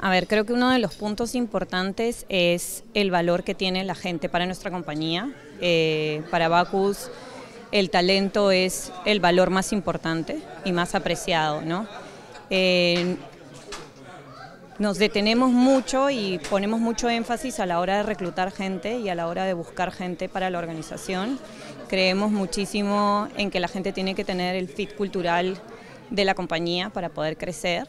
A ver, creo que uno de los puntos importantes es el valor que tiene la gente para nuestra compañía. Para Backus, el talento es el valor más importante y más apreciado, ¿no? Nos detenemos mucho y ponemos mucho énfasis a la hora de reclutar gente y a la hora de buscar gente para la organización. Creemos muchísimo en que la gente tiene que tener el fit cultural de la compañía para poder crecer.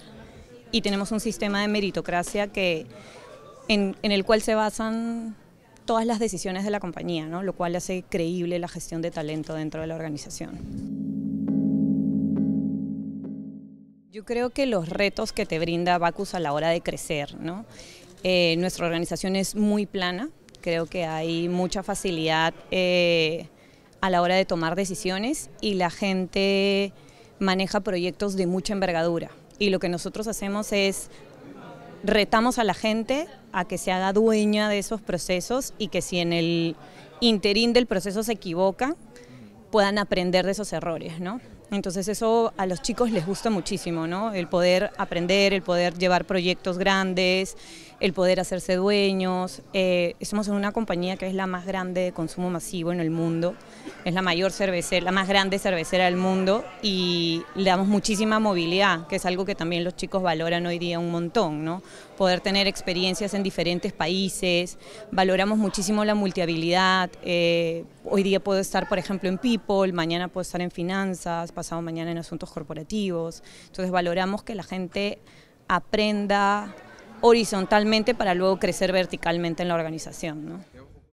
Y tenemos un sistema de meritocracia en el cual se basan todas las decisiones de la compañía, ¿no? Lo cual hace creíble la gestión de talento dentro de la organización. Yo creo que los retos que te brinda Backus a la hora de crecer, ¿no? Nuestra organización es muy plana, creo que hay mucha facilidad a la hora de tomar decisiones y la gente maneja proyectos de mucha envergadura. Y lo que nosotros hacemos es retamos a la gente a que se haga dueña de esos procesos y que si en el interín del proceso se equivoca, puedan aprender de esos errores, ¿no? Entonces eso a los chicos les gusta muchísimo, ¿no? El poder aprender, el poder llevar proyectos grandes, el poder hacerse dueños. Somos una compañía que es la más grande de consumo masivo en el mundo, es la mayor cervecera, la más grande cervecera del mundo y le damos muchísima movilidad, que es algo que también los chicos valoran hoy día un montón, ¿no? Poder tener experiencias en diferentes países, valoramos muchísimo la multihabilidad. Hoy día puedo estar, por ejemplo, en People, mañana puedo estar en Finanzas, pasado mañana en Asuntos Corporativos. Entonces valoramos que la gente aprenda horizontalmente para luego crecer verticalmente en la organización, ¿no?